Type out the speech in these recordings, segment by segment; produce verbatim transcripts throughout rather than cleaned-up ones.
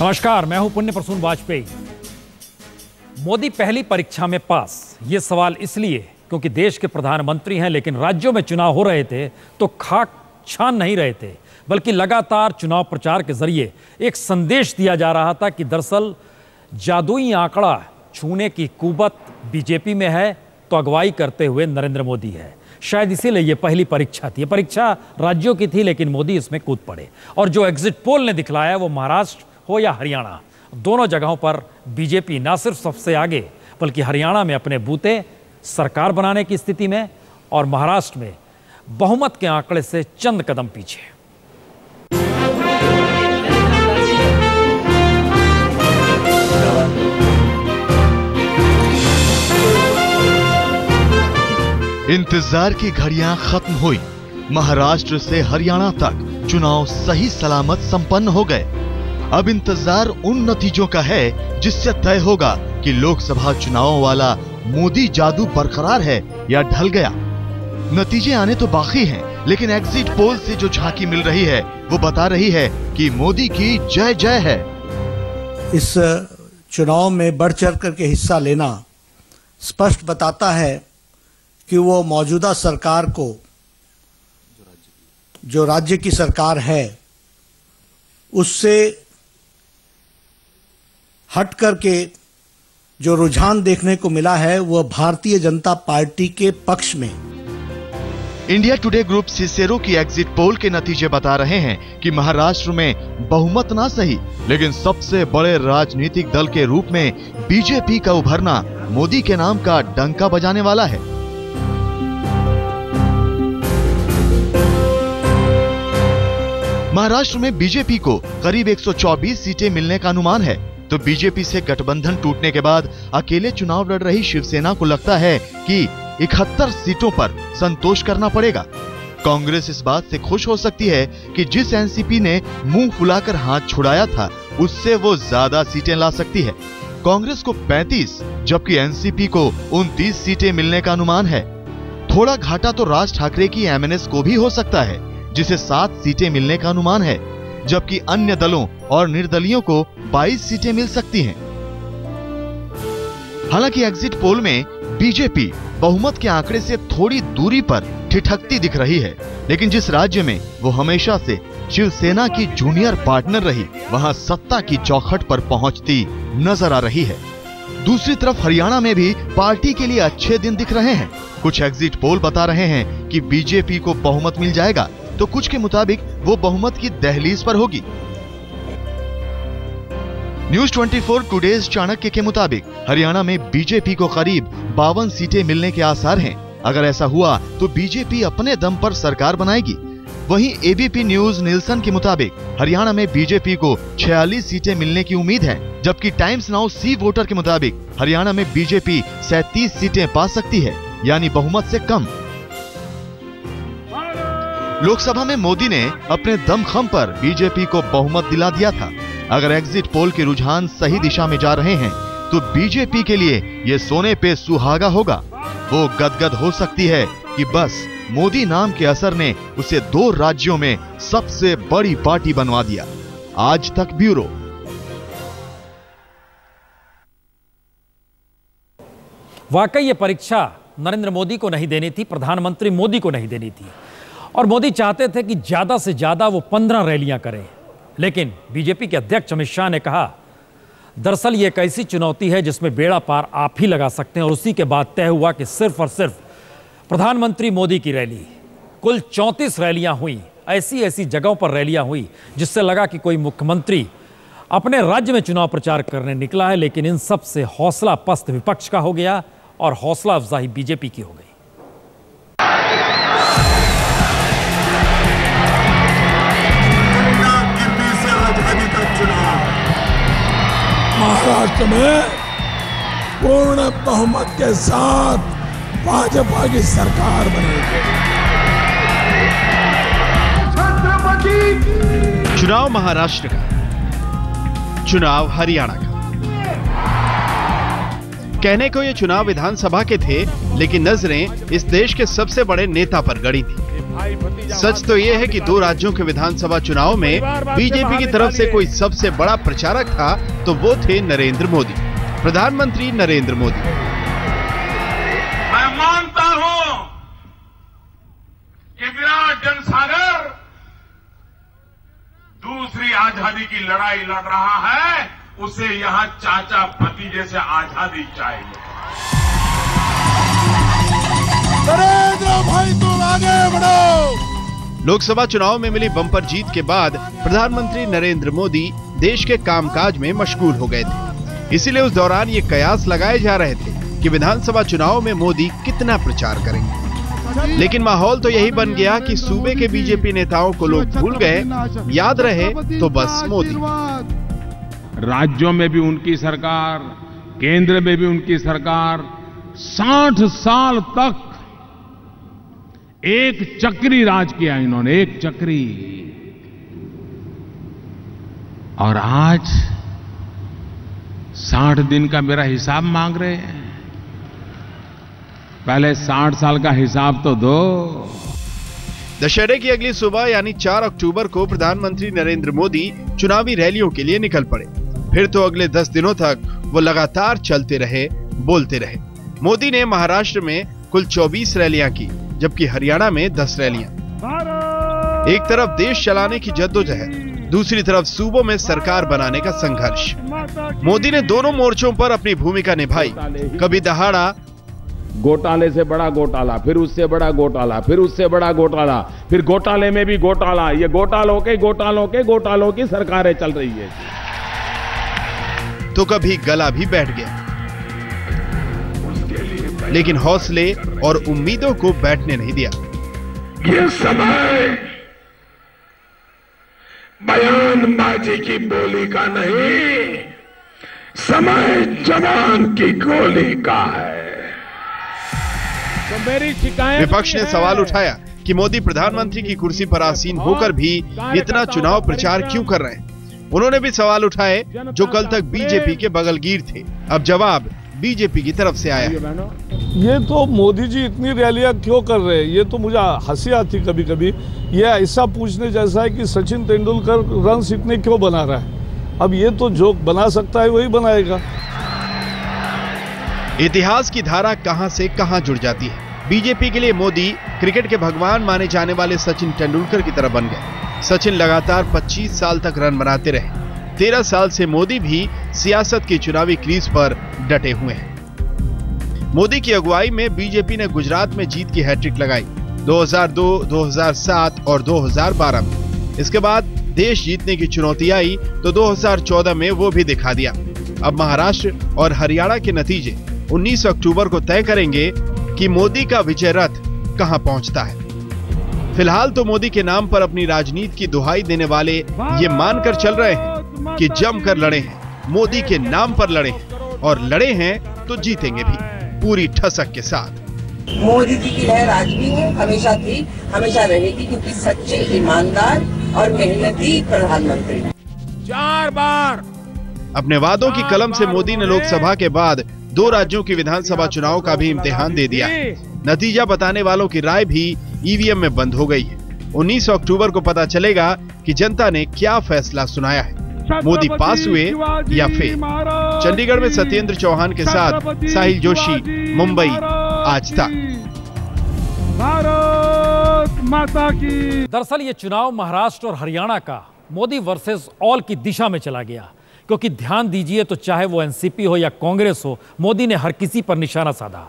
नमस्कार, मैं हूं पुण्य प्रसून वाजपेयी। मोदी पहली परीक्षा में पास, ये सवाल इसलिए क्योंकि देश के प्रधानमंत्री हैं, लेकिन राज्यों में चुनाव हो रहे थे तो खाक छान नहीं रहे थे, बल्कि लगातार चुनाव प्रचार के जरिए एक संदेश दिया जा रहा था कि दरअसल जादुई आंकड़ा छूने की कुवत बीजेपी में है तो अगुवाई करते हुए नरेंद्र मोदी है। शायद इसीलिए ये पहली परीक्षा थी। ये परीक्षा राज्यों की थी, लेकिन मोदी इसमें कूद पड़े और जो एग्जिट पोल ने दिखलाया वो महाराष्ट्र हो या हरियाणा, दोनों जगहों पर बीजेपी ना सिर्फ सबसे आगे बल्कि हरियाणा में अपने बूते सरकार बनाने की स्थिति में और महाराष्ट्र में बहुमत के आंकड़े से चंद कदम पीछे। इंतजार की घड़ियां खत्म हुई। महाराष्ट्र से हरियाणा तक चुनाव सही सलामत संपन्न हो गए। अब इंतजार उन नतीजों का है जिससे तय होगा कि लोकसभा चुनावों वाला मोदी जादू बरकरार है या ढल गया। नतीजे आने तो बाकी हैं, लेकिन एग्जिट पोल से जो झांकी मिल रही है वो बता रही है कि मोदी की जय जय है। इस चुनाव में बढ़ चढ़ करके हिस्सा लेना स्पष्ट बताता है कि वो मौजूदा सरकार को, जो राज्य की सरकार है, उससे हट करके जो रुझान देखने को मिला है वह भारतीय जनता पार्टी के पक्ष में। इंडिया टुडे ग्रुप सिसेरो की एग्जिट पोल के नतीजे बता रहे हैं कि महाराष्ट्र में बहुमत ना सही लेकिन सबसे बड़े राजनीतिक दल के रूप में बीजेपी का उभरना मोदी के नाम का डंका बजाने वाला है। महाराष्ट्र में बीजेपी को करीब एक सौ चौबीस सीटें मिलने का अनुमान है, तो बीजेपी से गठबंधन टूटने के बाद अकेले चुनाव लड़ रही शिवसेना को लगता है कि इकहत्तर सीटों पर संतोष करना पड़ेगा। कांग्रेस इस बात से खुश हो सकती है कि जिस एनसीपी ने मुंह फुलाकर हाथ छुड़ाया था उससे वो ज्यादा सीटें ला सकती है। कांग्रेस को पैंतीस जबकि एनसीपी को उनतीस सीटें मिलने का अनुमान है। थोड़ा घाटा तो राज ठाकरे की एमएनएस को भी हो सकता है, जिसे सात सीटें मिलने का अनुमान है, जबकि अन्य दलों और निर्दलियों को बाईस सीटें मिल सकती हैं। हालांकि एग्जिट पोल में बीजेपी बहुमत के आंकड़े से थोड़ी दूरी पर ठिठकती दिख रही है, लेकिन जिस राज्य में वो हमेशा से शिवसेना की जूनियर पार्टनर रही वहां सत्ता की चौखट पर पहुंचती नजर आ रही है। दूसरी तरफ हरियाणा में भी पार्टी के लिए अच्छे दिन दिख रहे हैं। कुछ एग्जिट पोल बता रहे हैं कि बीजेपी को बहुमत मिल जाएगा, तो कुछ के मुताबिक वो बहुमत की दहलीज पर होगी। न्यूज चौबीस टुडेज चाणक्य के मुताबिक हरियाणा में बीजेपी को करीब बावन सीटें मिलने के आसार हैं। अगर ऐसा हुआ तो बीजेपी अपने दम पर सरकार बनाएगी। वहीं एबीपी न्यूज निल्सन के मुताबिक हरियाणा में बीजेपी को छियालीस सीटें मिलने की उम्मीद है, जबकि टाइम्स नाउ सी वोटर के मुताबिक हरियाणा में बीजेपी सैंतीस सीटें पा सकती है, यानी बहुमत से कम। लोकसभा में मोदी ने अपने दमखम पर बीजेपी को बहुमत दिला दिया था। अगर एग्जिट पोल के रुझान सही दिशा में जा रहे हैं तो बीजेपी के लिए ये सोने पे सुहागा होगा। वो गदगद हो सकती है कि बस मोदी नाम के असर ने उसे दो राज्यों में सबसे बड़ी पार्टी बनवा दिया। आज तक ब्यूरो। वाकई ये परीक्षा नरेंद्र मोदी को नहीं देनी थी, प्रधानमंत्री मोदी को नहीं देनी थी, और मोदी चाहते थे कि ज़्यादा से ज़्यादा वो पंद्रह रैलियां करें, लेकिन बीजेपी के अध्यक्ष अमित शाह ने कहा दरअसल ये एक ऐसी चुनौती है जिसमें बेड़ा पार आप ही लगा सकते हैं, और उसी के बाद तय हुआ कि सिर्फ और सिर्फ प्रधानमंत्री मोदी की रैली। कुल चौंतीस रैलियां हुई, ऐसी ऐसी जगहों पर रैलियां हुई जिससे लगा कि कोई मुख्यमंत्री अपने राज्य में चुनाव प्रचार करने निकला है, लेकिन इन सब से हौसला पस्त विपक्ष का हो गया और हौसला अफजाई बीजेपी की हो गई। महाराष्ट्र में पूर्ण बहुमत के साथ भाजपा की सरकार बनेगी। चुनाव महाराष्ट्र का, चुनाव हरियाणा का। कहने को ये चुनाव विधानसभा के थे, लेकिन नजरें इस देश के सबसे बड़े नेता पर गड़ी थी। सच तो ये है कि दो राज्यों के विधानसभा चुनाव में बीजेपी की तरफ से कोई सबसे बड़ा प्रचारक था तो वो थे नरेंद्र मोदी, प्रधानमंत्री नरेंद्र मोदी। मैं मानता हूं कि बिना जनसागर दूसरी आजादी की लड़ाई लड़ रहा है, उसे यहां चाचा भतीजे से आजादी चाहिए। नरेंद्र भाई तुम आगे बढ़ो। लोकसभा चुनाव में मिली बम्पर जीत के बाद प्रधानमंत्री नरेंद्र मोदी देश के कामकाज में मशगूल हो गए थे, इसीलिए उस दौरान ये कयास लगाए जा रहे थे कि विधानसभा चुनाव में मोदी कितना प्रचार करेंगे। लेकिन माहौल तो यही बन गया कि सूबे के बीजेपी नेताओं को लोग भूल गए, याद रहे तो बस मोदी। राज्यों में भी उनकी सरकार, केंद्र में भी उनकी सरकार, साठ साल तक एक चक्री राज किया इन्होंने, एक चक्री। और आज साठ दिन का मेरा हिसाब मांग रहे हैं। पहले साठ साल का हिसाब तो दो। दशहरे की अगली सुबह यानी चार अक्टूबर को प्रधानमंत्री नरेंद्र मोदी चुनावी रैलियों के लिए निकल पड़े। फिर तो अगले दस दिनों तक वो लगातार चलते रहे, बोलते रहे। मोदी ने महाराष्ट्र में कुल चौबीस रैलियां की, जबकि हरियाणा में दस रैलियां। एक तरफ देश चलाने की जद्दोजहद, दूसरी तरफ सूबों में सरकार बनाने का संघर्ष। मोदी ने दोनों मोर्चों पर अपनी भूमिका निभाई। कभी दहाड़ा, घोटाले से बड़ा घोटाला, फिर उससे बड़ा घोटाला, फिर उससे बड़ा घोटाला, फिर घोटाले में भी घोटाला। ये घोटालों के घोटालों के घोटालों की सरकारें चल रही है। तो कभी गला भी बैठ गया, लेकिन हौसले और उम्मीदों को बैठने नहीं दिया। ये समय बयानबाजी की बोली का नहीं, समय जवान की गोली का है। विपक्ष ने सवाल उठाया कि मोदी प्रधानमंत्री की कुर्सी पर आसीन होकर भी इतना चुनाव प्रचार क्यों कर रहे हैं। उन्होंने भी सवाल उठाए जो कल तक बीजेपी के बगलगीर थे। अब जवाब बीजेपी की तरफ से आया। ये तो मोदी जी इतनी रैलियां क्यों कर रहे हैं, ये तो मुझे हंसी आती कभी कभी। ये ऐसा पूछने जैसा है कि सचिन तेंदुलकर रन इतने क्यों बना रहा है। अब ये तो जोक बना सकता है वही बनाएगा। इतिहास की धारा कहां से कहां जुड़ जाती है। बीजेपी के लिए मोदी क्रिकेट के भगवान माने जाने वाले सचिन तेंदुलकर की तरह बन गए। सचिन लगातार पच्चीस साल तक रन बनाते रहे। तेरह साल से मोदी भी सियासत की चुनावी क्रीज पर डटे हुए हैं। मोदी की अगुवाई में बीजेपी ने गुजरात में जीत की हैट्रिक लगाई दो हज़ार दो, दो हज़ार सात और दो हज़ार बारह में। इसके बाद देश जीतने की चुनौती आई तो दो हज़ार चौदह में वो भी दिखा दिया। अब महाराष्ट्र और हरियाणा के नतीजे उन्नीस अक्टूबर को तय करेंगे कि मोदी का विजय रथ कहां पहुंचता है। फिलहाल तो मोदी के नाम पर अपनी राजनीति की दुहाई देने वाले ये मानकर चल रहे हैं कि जमकर लड़े हैं, मोदी के नाम पर लड़े हैं और लड़े हैं तो जीतेंगे भी, पूरी ठसक के साथ। मोदी जी की लहर आज भी है, हमेशा थी, हमेशा रहेगी, क्योंकि सच्चे, ईमानदार और मेहनती प्रधानमंत्री। चार बार अपने वादों की कलम से मोदी ने लोकसभा के बाद दो राज्यों की विधानसभा चुनाव का भी इम्तिहान दे दिया। नतीजा बताने वालों की राय भी ईवीएम में बंद हो गई है। उन्नीस अक्टूबर को पता चलेगा कि जनता ने क्या फैसला सुनाया है, मोदी पास हुए या फेल। चंडीगढ़ में सत्येंद्र चौहान के साथ साहिल जोशी, मुंबई, आज तक। भारत माता की। दरअसल ये चुनाव महाराष्ट्र और हरियाणा का मोदी वर्सेस ऑल की दिशा में चला गया, क्योंकि ध्यान दीजिए तो चाहे वो एनसीपी हो या कांग्रेस हो, मोदी ने हर किसी पर निशाना साधा।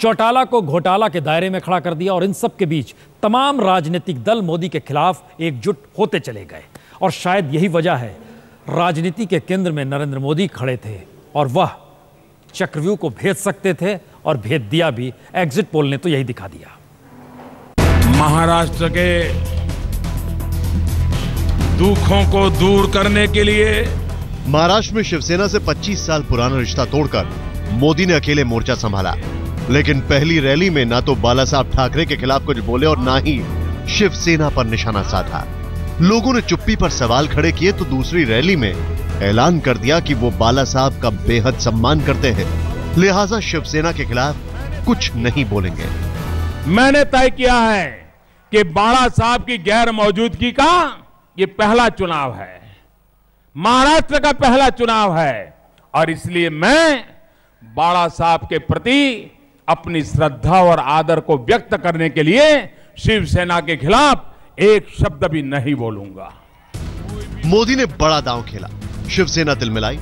चौटाला को घोटाला के दायरे में खड़ा कर दिया और इन सब के बीच तमाम राजनीतिक दल मोदी के खिलाफ एकजुट होते चले गए। और शायद यही वजह है राजनीति के केंद्र में नरेंद्र मोदी खड़े थे और वह चक्रव्यूह को भेद सकते थे और भेद दिया भी। एग्जिट पोल ने तो यही दिखा दिया। महाराष्ट्र के दुखों को दूर करने के लिए महाराष्ट्र में शिवसेना से पच्चीस साल पुराना रिश्ता तोड़कर मोदी ने अकेले मोर्चा संभाला। लेकिन पहली रैली में ना तो बाला साहब ठाकरे के खिलाफ कुछ बोले और ना ही शिवसेना पर निशाना साधा। लोगों ने चुप्पी पर सवाल खड़े किए तो दूसरी रैली में ऐलान कर दिया कि वो बाला साहब का बेहद सम्मान करते हैं, लिहाजा शिवसेना के खिलाफ कुछ नहीं बोलेंगे। मैंने तय किया है कि बाला साहब की गैर मौजूदगी का ये पहला चुनाव है, महाराष्ट्र का पहला चुनाव है, और इसलिए मैं बाला साहब के प्रति अपनी श्रद्धा और आदर को व्यक्त करने के लिए शिवसेना के खिलाफ एक शब्द भी नहीं बोलूंगा। मोदी ने बड़ा दांव खेला, शिवसेना तिल मिलाई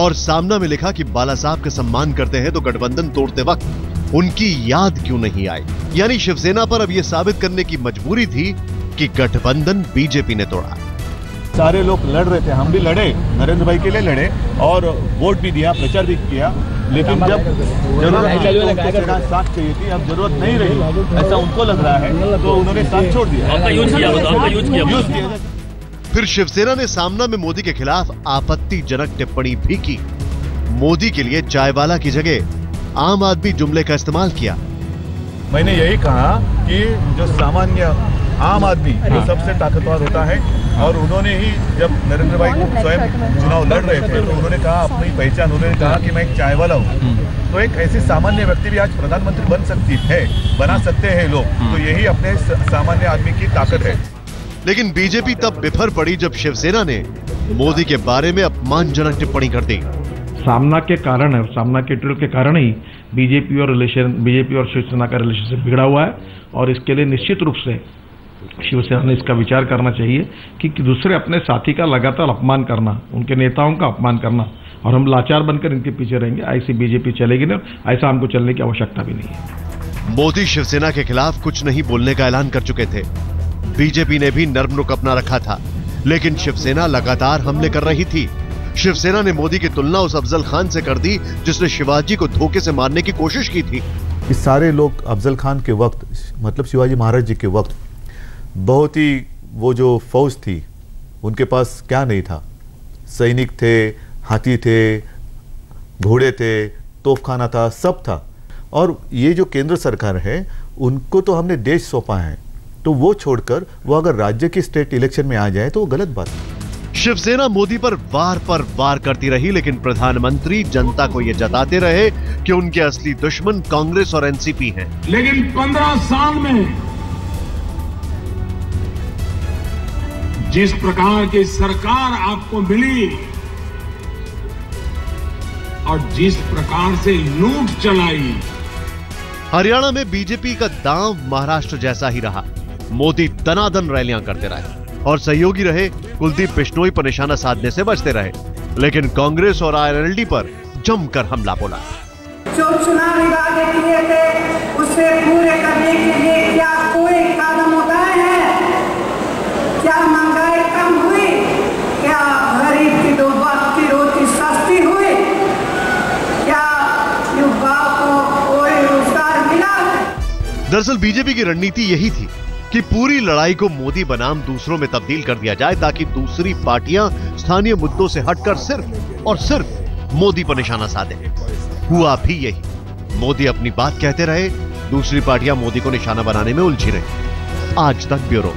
और सामना में लिखा कि बाला साहब का सम्मान करते हैं तो गठबंधन तोड़ते वक्त उनकी याद क्यों नहीं आई। यानी शिवसेना पर अब यह साबित करने की मजबूरी थी कि गठबंधन बीजेपी ने तोड़ा। सारे लोग लड़ रहे थे, हम भी लड़े, नरेंद्र भाई के लिए लड़े और वोट भी दिया, प्रचार भी किया, लेकिन जब जरूरत साथ चाहिए थी, अब जरूरत नहीं रही ऐसा उनको लग रहा है तो उन्होंने साथ छोड़ दिया। फिर शिवसेना ने सामना में मोदी के खिलाफ आपत्तिजनक टिप्पणी भी की। मोदी के लिए चायवाला की जगह आम आदमी जुमले का इस्तेमाल किया। मैंने यही कहा कि जो सामान्य आम आदमी वो सबसे ताकतवर होता है और उन्होंने ही जब नरेंद्र भाई स्वयं चुनाव लड़ रहे थे तो उन्होंने कहा अपनी पहचान, उन्होंने कहा कि मैं एक चायवाला हूँ, तो एक ऐसी सामान्य व्यक्ति भी आज प्रधानमंत्री बन सकती है, बना सकते हैं लोग, तो यही अपने सामान्य आदमी की ताकत है। लेकिन बीजेपी तब बिफर पड़ी जब शिवसेना ने मोदी के बारे में अपमानजनक टिप्पणी कर दी। सामना के कारण है, सामना के ट्रेल के कारण ही बीजेपी और रिलेशन बीजेपी और शिवसेना का रिलेशनशिप बिगड़ा हुआ है और इसके लिए निश्चित रूप से शिवसेना ने इसका विचार करना चाहिए कि, कि दूसरे अपने साथी का लगातार अपमान करना, उनके नेताओं का अपमान करना और हम लाचार बनकर इनके पीछे रहेंगे, ऐसी बीजेपी चलेगी ना, ऐसा हमको चलने की आवश्यकता भी नहीं है। मोदी शिवसेना के खिलाफ कुछ नहीं बोलने का ऐलान कर चुके थे, बीजेपी ने भी नर्म रुख अपना रखा था, लेकिन शिवसेना लगातार हमले कर रही थी। शिवसेना ने मोदी की तुलना उस अफजल खान से कर दी जिसने शिवाजी को धोखे से मारने की कोशिश की थी। ये सारे लोग अफजल खान के वक्त, मतलब शिवाजी महाराज जी के वक्त, बहुत ही वो जो फौज थी उनके पास क्या नहीं था, सैनिक थे, हाथी थे, घोड़े थे, तोपखाना था, सब था। और ये जो केंद्र सरकार है उनको तो हमने देश सौंपा है, तो वो छोड़कर वो अगर राज्य की स्टेट इलेक्शन में आ जाए तो वो गलत बात है। शिवसेना मोदी पर वार पर वार करती रही, लेकिन प्रधानमंत्री जनता को ये जताते रहे कि उनके असली दुश्मन कांग्रेस और एनसीपी हैं। लेकिन पंद्रह साल में जिस प्रकार की सरकार आपको मिली और जिस प्रकार से लूट चलाई, हरियाणा में बीजेपी का दांव महाराष्ट्र जैसा ही रहा। मोदी दनादन रैलियां करते रहे और सहयोगी रहे कुलदीप बिश्नोई पर निशाना साधने से बचते रहे, लेकिन कांग्रेस और आरएलडी पर जमकर हमला बोला। जो चुनाव वादे किए थे उसे पूरे करने के लिए क्या कोई कदम उठाए हैं? क्या महंगाई कम हुई? क्या गरीब की दो वक्त की रोटी सस्ती हुई? क्या युवाओं को कोई रोजगार मिला? दरअसल बीजेपी की रणनीति यही थी कि पूरी लड़ाई को मोदी बनाम दूसरों में तब्दील कर दिया जाए ताकि दूसरी पार्टियां स्थानीय मुद्दों से हटकर सिर्फ और सिर्फ मोदी पर निशाना साधे। हुआ भी यही, मोदी अपनी बात कहते रहे, दूसरी पार्टियां मोदी को निशाना बनाने में उलझी रही। आज तक ब्यूरो।